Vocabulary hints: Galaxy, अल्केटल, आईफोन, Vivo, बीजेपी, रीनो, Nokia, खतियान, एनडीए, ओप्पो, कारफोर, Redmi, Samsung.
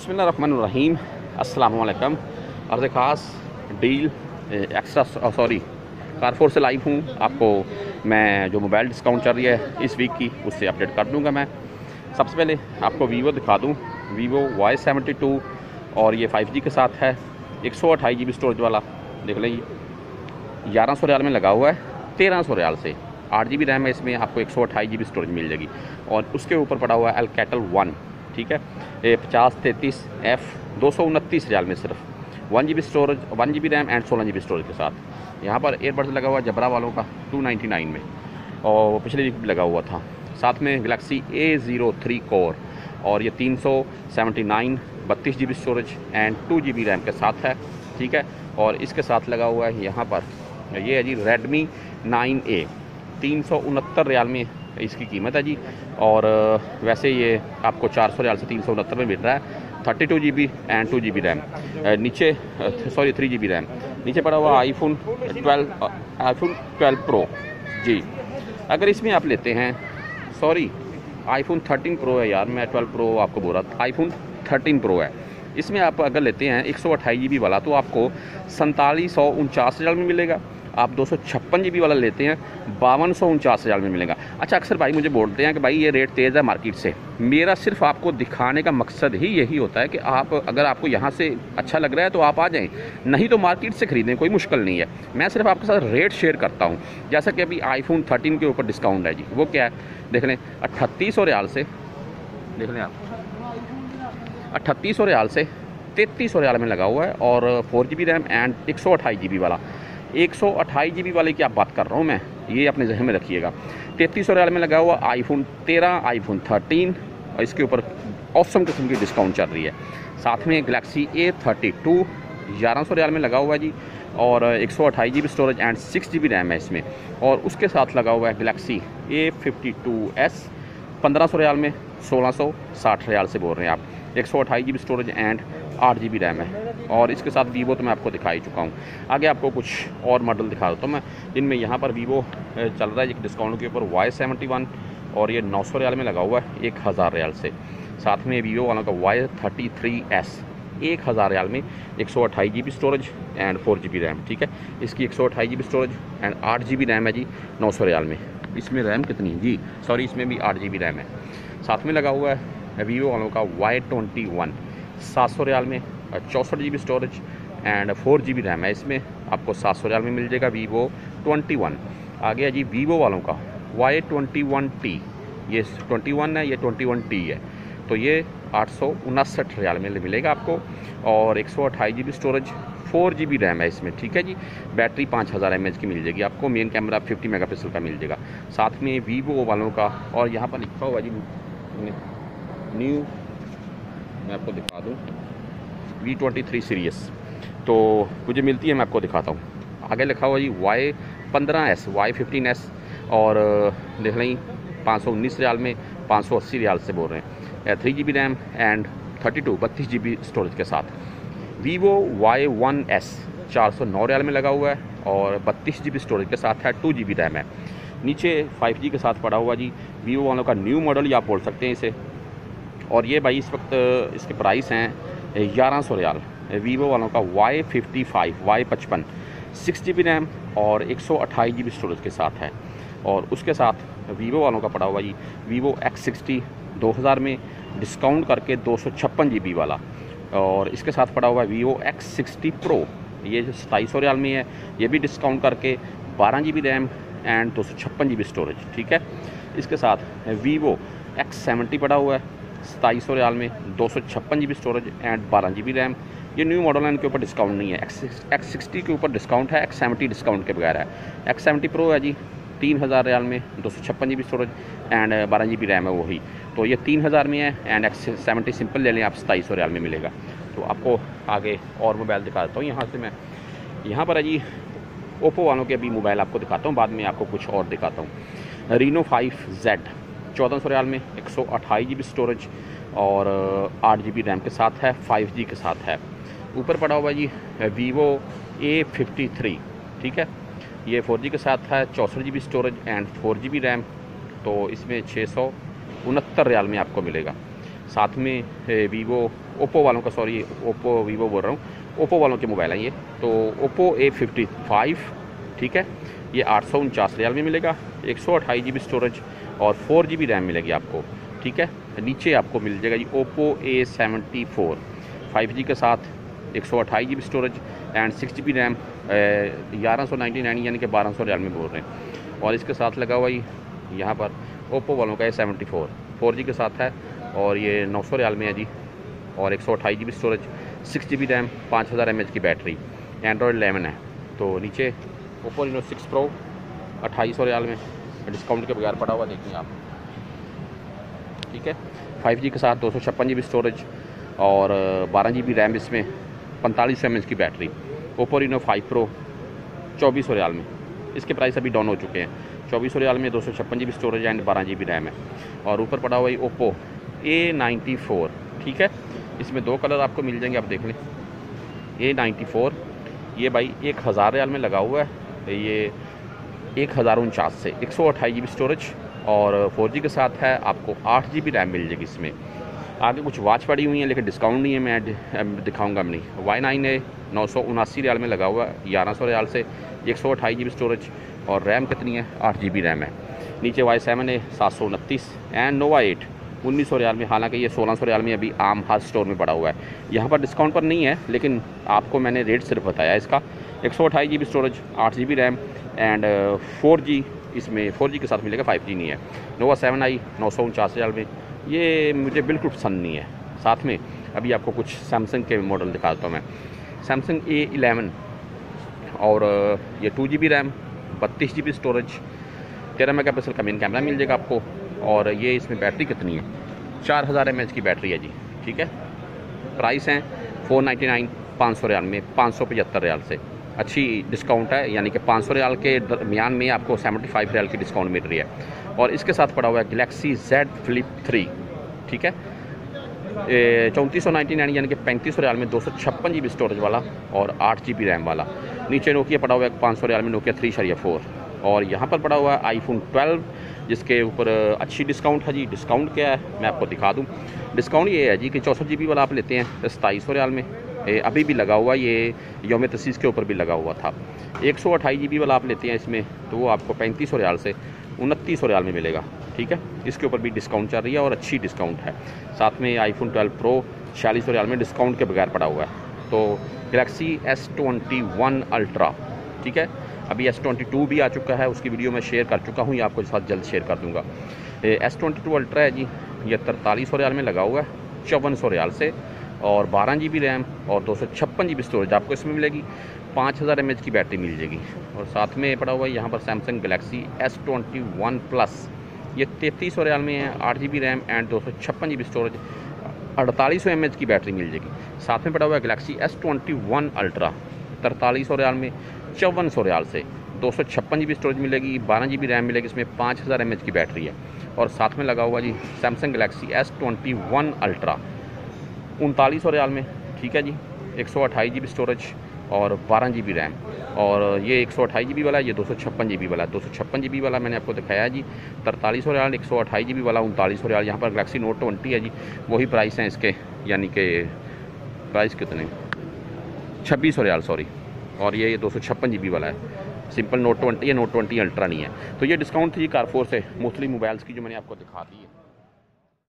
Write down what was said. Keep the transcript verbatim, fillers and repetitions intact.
बिस्मिल्लाहिर्रहमानिर्रहीम अस्सलामुअलैकुम। अर्ज़ ख़ास डील एक्स्ट्रा सॉरी कारफोर से लाइव हूँ। आपको मैं जो मोबाइल डिस्काउंट चल रही है इस वीक की उससे अपडेट कर दूँगा। मैं सबसे पहले आपको वीवो दिखा दूँ। वीवो वाई सेवेंटी टू और ये फाइव जी के साथ है। एक सौ अट्ठाईस जी बी स्टोरेज वाला देख लेंगे। ग्यारह सौ रियाल में लगा हुआ है। तेरह सौ रियाल से आठ जी बी रैम है इसमें। आपको एक सौ अट्ठाईस जी बी स्टोरेज मिल जाएगी। और उसके ऊपर पड़ा हुआ है अल्केटल वन, ठीक है। ये पचास तैंतीस एफ़ दो सौ उनतीस रियाल में सिर्फ one G B storage, one G B RAM and सोलह जी बी स्टोरेज के साथ। यहाँ पर एयरबड्स लगा हुआ जबरा वालों का टू नाइन्टी नाइन में, और पिछले वीक भी लगा हुआ था। साथ में Galaxy A zero three core और ये तीन सौ सेवेंटी नाइन बत्तीस G B storage and two G B RAM के साथ है, ठीक है। और इसके साथ लगा हुआ है यहाँ पर ये है जी रेडमी नाइन ए, तीन सौ उनहत्तर रियाल में इसकी कीमत है जी। और वैसे ये आपको चार सौ रियाल से तीन सौ उनहत्तर में मिल रहा है। Thirty two G B and two G B RAM नीचे, sorry three G B RAM नीचे पड़ा हुआ आईफोन twelve आईफोन twelve pro जी। अगर इसमें आप लेते हैं, सॉरी आईफोन थर्टीन प्रो है यार, मैं ट्वेल्व प्रो आपको बोल रहा था, आईफोन थर्टीन प्रो है। इसमें आप अगर लेते हैं एक सौ अट्ठाईस जी बी वाला तो आपको सैंतालीस सौ उनचास रियाल में मिलेगा। आप दो सौ छप्पन जी बी वाला लेते हैं बावन सौ उनचास हज़ार में मिलेगा। अच्छा, अक्सर भाई मुझे बोलते हैं कि भाई ये रेट तेज़ है मार्केट से। मेरा सिर्फ आपको दिखाने का मकसद ही यही होता है कि आप अगर आपको यहाँ से अच्छा लग रहा है तो आप आ जाएं, नहीं तो मार्केट से ख़रीदें, कोई मुश्किल नहीं है। मैं सिर्फ आपके साथ रेट शेयर करता हूँ। जैसा कि अभी आईफोन थर्टीन के ऊपर डिस्काउंट है जी, वो क्या है देख लें। अट्ठतीस सौ रियाल से देख लें आप, अट्ठतीस सौ रियाल से तैंतीस सौ रियाल में लगा हुआ है। और four G B RAM and एक सौ अट्ठाईस जी बी वाला, एक सौ अट्ठाईस जी बी वाले की आप बात कर रहा हूँ मैं, ये अपने जहन में रखिएगा। तैंतीस सौ रियाल में लगा हुआ आईफोन तेरह, आईफोन थर्टीन और इसके ऊपर औसम किस्म की डिस्काउंट चल रही है। साथ में गलेक्सी ए थर्टी टू ग्यारह सौ रियाल में लगा हुआ है जी। और एक सौ अट्ठाईस G B storage and six G B RAM है इसमें। और उसके साथ लगा हुआ है Galaxy A fifty two S पंद्रह सौ रियाल में, सोलह सौ साठ रियाल से बोल रहे हैं आप। एक सौ अट्ठाईस जी बी स्टोरेज एंड आठ जी बी रैम है। और इसके साथ वीवो तो मैं आपको दिखा ही चुका हूँ। आगे आपको कुछ और मॉडल दिखा देता हूँ मैं, जिनमें यहाँ पर वीवो चल रहा है एक डिस्काउंट के ऊपर वाई सेवेंटी वन और ये नौ सौ रियाल में लगा हुआ है, एक हज़ार रियाल से। साथ में वीवो वालों का वाई थर्टी थ्री एस एक हज़ार रियाल में, एक सौ अट्ठाईस G B storage and four G B RAM, ठीक है। इसकी एक सौ अट्ठाईस जी बी स्टोरेज एंड आठ जी बी रैम है जी, नौ सौ रियाल में। इसमें रैम कितनी है जी, सॉरी इसमें भी आठ जी बी रैम है। साथ में लगा हुआ है वीवो वालों का वाई ट्वेंटी वन सात सौ रियाल में, चौंसठ G B storage and four G B RAM है इसमें। आपको सात सौ रियाल में मिल जाएगा वीवो ट्वेंटी वन। आगे है जी वीवो वालों का वाई ट्वेंटी वन टी, ये इक्कीस है, ये इक्कीस टी है, तो ये आठ सौ उनसठ रियाल में मिलेगा आपको। और एक सौ अट्ठाईस G B storage four G B RAM है इसमें, ठीक है जी। बैटरी पाँच हज़ार एम एच की मिल जाएगी आपको। Main camera fifty megapixel का मिल जाएगा। साथ में वीवो वालों का, और यहाँ पर लिखा हुआ जी न्यू, मैं आपको दिखा दूँ वी ट्वेंटी थ्री सीरीज़, तो मुझे मिलती है मैं आपको दिखाता हूँ। आगे लिखा हुआ जी वाई पंद्रह एस वाई फिफ्टीन एस और देख लें पाँच सौ उन्नीस रियाल में, पाँच सौ अस्सी रियाल से बोल रहे हैं। Three G B RAM and thirty two बत्तीस जी बी स्टोरेज के साथ। वीवो वाई वन एस चार सौ नौ रियाल में लगा हुआ है और बत्तीस जी बी स्टोरेज के साथ है, टू जी बी रैम है। नीचे फाइव जी के साथ पड़ा हुआ जी वीवो वालों का न्यू मॉडल, ये आप बोल सकते हैं इसे। और ये भाई इस वक्त इसके प्राइस हैं ग्यारह सौ रियाल। वीवो वालों का वाई फिफ्टी फाइव वाई पचपन सिक्स जी बी रैम और एक सौ अट्ठाईस जी बी स्टोरेज के साथ है। और उसके साथ वीवो वालों का पड़ा हुआ जी वीवो एक्स सिक्सटी दो हज़ार में डिस्काउंट करके दो सौ छप्पन जी बी वाला। और इसके साथ पड़ा हुआ है वीवो एक्स सिक्सटी प्रो, ये जो सताईस सौ रियाल में है, ये भी डिस्काउंट करके बारह जी बी रैम एंड दो सौ छप्पन जी बी स्टोरेज, ठीक है। इसके साथ वीवो एक्स सेवेंटी पड़ा हुआ है सताईस सौ रियाल में, दो सौ छप्पन जी बी स्टोरेज एंड बारह जी बी रैम। ये न्यू मॉडल है, इनके ऊपर डिस्काउंट नहीं है। एक्स एक्स सिक्सटी के ऊपर डिस्काउंट है, एक्स सेवेंटी डिस्काउंट के बगैर है। एक्स सेवेंटी प्रो है जी तीन हज़ार रियाल में, दो सौ छप्पन जी बी स्टोरेज एंड बारह जी बी रैम है वही, तो ये तीन हज़ार में है। एंड एक्स सेवेंटी सिंपल ले लें आप सताईस सौ रियाल में मिलेगा। तो आपको आगे और मोबाइल दिखा देता हूँ यहाँ से मैं। यहाँ पर है जी ओप्पो वालों के भी मोबाइल आपको दिखाता हूँ, बाद में आपको कुछ और दिखाता हूँ। रीनो फाइव जेड चौदह सौ रियाल में, एक सौ अट्ठाईस जी बी स्टोरेज और आठ जी बी रैम के साथ है, फाइव जी के साथ है। ऊपर पड़ा हुआ जी वीवो ए फिफ्टी थ्री, ठीक है, ये फोर जी के साथ है, चौंसठ G B storage and four G B RAM, तो इसमें छः सौ उनहत्तर रियाल में आपको मिलेगा। साथ में वीवो ओप्पो वालों का, सॉरी ओप्पो वीवो बोल रहा हूँ, ओप्पो वालों के मोबाइल हैं ये। तो ओप्पो ए फिफ्टी फाइव ठीक है, ये आठ सौ उनचास रियाल में मिलेगा, एक सौ अट्ठाईस जी बी स्टोरेज और फोर जी बी रैम मिलेगी आपको ठीक है। नीचे आपको मिल जाएगा ये ओप्पो A seventy four five G के साथ, एक सौ अट्ठाईस G B storage and six G B RAM, ग्यारह सौ नाइन्टी नाइन यानी कि बारह सौ रियाल में बोल रहे हैं। और इसके साथ लगा हुआ ही यहाँ पर ओप्पो वालों का ये सेवेंटी फोर फोर जी के साथ है और ये नौ सौ रियाल में है जी, और एक सौ अट्ठाईस G B storage, six G B RAM, पाँच हज़ार एम एच की बैटरी, एंड्रॉयड इलेवन है। तो नीचे ओप्पो रिनो सिक्स प्रो अट्ठाईस सौ रियाल में डिस्काउंट के बगैर पड़ा हुआ देखिए आप ठीक है। फाइव जी के साथ दो सौ छप्पन जी बी स्टोरेज और बारह जी बी रैम, इसमें पैंतालीस सौ एम एच की battery. ओप्पो Reno five Pro चौबीस सौ रियाल में, इसके प्राइस अभी डाउन हो चुके हैं। चौबीस सौ रियाल में दो सौ छप्पन जी बी स्टोरेज एंड बारह जी बी रैम है। और ऊपर पड़ा हुआ है ओप्पो ए नाइन्टी फोर ठीक है, इसमें दो कलर आपको मिल जाएंगे, आप देख लें। ए नाइन्टी फोर ये भाई एक हज़ार रियाल में लगा हुआ है, ये एक हज़ार उनचास से, एक सौ अट्ठाईस जी बी स्टोरेज और फोर जी के साथ है। आपको आठ जी बी रैम मिल जाएगी। इसमें आगे कुछ वाच पड़ी हुई हैं लेकिन डिस्काउंट नहीं है, मैं दिखाऊंगा मैं नहीं। वाई नाइन है नौ सौ उनासी रियाल में लगा हुआ है, ग्यारह सौ रियाल से, एक सौ अट्ठाईस जी बी स्टोरेज और रैम कितनी है, आठ जी बी रैम है। नीचे वाई सेवन है सात सौ उनतीस एंड नोवा एट उन्नीस सौ रियाल में, हालांकि ये सोलह सौ रियाल में अभी आम हर स्टोर में पड़ा हुआ है। यहाँ पर डिस्काउंट पर नहीं है लेकिन आपको मैंने रेट सिर्फ बताया इसका। एक सौ अट्ठाईस जी बी स्टोरेज, आठ G B RAM and four G, इसमें फोर जी के साथ मिलेगा, फाइव जी नहीं है। नोवा सेवन आई नौ सौ उनचास रियाल में, ये मुझे बिल्कुल पसंद नहीं है। साथ में अभी आपको कुछ सैमसंग के मॉडल दिखा देता हूँ मैं। सैमसंग ए इलेवन और ये टू जी बी रैम, बत्तीस जी बी स्टोरेज, तेरह मेगा पिक्सल का मेन कैमरा मिल जाएगा आपको। और ये इसमें बैटरी कितनी है, चार हज़ार एम एच की बैटरी है जी ठीक है। प्राइस हैं फोर नाइन्टी नाइन पाँच सौ रियाल में, पाँच सौ पचहत्तर रियाल से, अच्छी डिस्काउंट है यानी कि पाँच सौ रियाल के दरमियान में आपको सेवेंटी फाइव रियाल की डिस्काउंट मिल रही है। और इसके साथ पड़ा हुआ है गलेक्सी जेड फ्लिप थ्री ठीक है, चौंतीस सौ नाइन्टी नाइन यानी कि पैंतीस सौ रियाल में, दो सौ छप्पन जी बी स्टोरेज वाला और आठ जी बी रैम वाला। नीचे नोकिया पड़ा हुआ है पाँच सौ रियाल में, नोकिया थ्री शरिया फोर। और यहाँ पर पड़ा हुआ है आईफोन ट्वेल्व, जिसके ऊपर अच्छी डिस्काउंट है जी। डिस्काउंट क्या है मैं आपको दिखा दूँ। डिस्काउंट ये है जी कि चौंसठ जी बी वाला आप लेते हैं सताईस सौ रियाल में, अभी भी लगा हुआ, ये योम तसीस के ऊपर भी लगा हुआ था। एक सौ अट्ठाईस जी बी वाला आप लेते हैं इसमें तो वो आपको पैंतीस सौ रियाल से, उनतीस सौ रियाल में मिलेगा ठीक है। इसके ऊपर भी डिस्काउंट चल रही है और अच्छी डिस्काउंट है। साथ में आईफोन ट्वेल्व प्रो छियालीस सौ रियाल में, डिस्काउंट के बगैर पड़ा हुआ है। तो Galaxy S twenty one Ultra ठीक है, अभी एस ट्वेंटी टू भी आ चुका है, उसकी वीडियो मैं शेयर कर चुका हूँ, ये आपको साथ जल्द शेयर कर दूँगा। एस ट्वेंटी टू अल्ट्रा है जी, ये तरतालीस सौ रियाल में लगा हुआ है, चौवन सौ रियाल से, और बारह जी बी रैम और दो सौ छप्पन जी बी स्टोरेज आपको इसमें मिलेगी, पाँच हज़ार एम एच की बैटरी मिल जाएगी। और साथ में पड़ा हुआ है यहाँ पर Samsung Galaxy S twenty one plus, ये तैंतीस सौ रियाल में है, आठ जी बी रैम एंड दो सौ छप्पन जी बी स्टोरेज, अड़तालीस सौ एम एच की बैटरी मिल जाएगी। साथ में पड़ा हुआ है Galaxy S twenty one Ultra, तरतालीस सौ रियाल में, चौवन सौ रियाल से, दो सौ छप्पन जी बी स्टोरेज मिलेगी, बारह जी बी रैम मिलेगी, इसमें पाँच हज़ार एम एच की बैटरी है। और साथ में लगा हुआ जी Samsung Galaxy S twenty one Ultra उनतालीस सौ रियाल में ठीक है जी, एक सौ अट्ठाईस जी बी स्टोरेज और बारह जी बी रैम। और ये एक सौ अट्ठाईस जी बी वाला, ये दो सौ छप्पन जी बी वाला, दो सौ छप्पन जी बी वाला मैंने आपको दिखाया है जी, तरतालीस सौ रियाल, एक सौ अट्ठाईस जी बी वाला उनतालीस सौ रियाल। यहाँ पर गलेक्सी नोट ट्वेंटी है जी, वही प्राइस हैं इसके, यानी कि प्राइस कितने छब्बीस सौ रियाल सॉरी। और ये दो सौ छप्पन जी बी वाला है, सिंपल नोट ट्वेंटी है, नोट ट्वेंटी अल्ट्रा नहीं है। तो ये डिस्काउंट थी कारफोर से मुख्तलिफ मोबाइल्स की जो मैंने आपको दिखा दी है।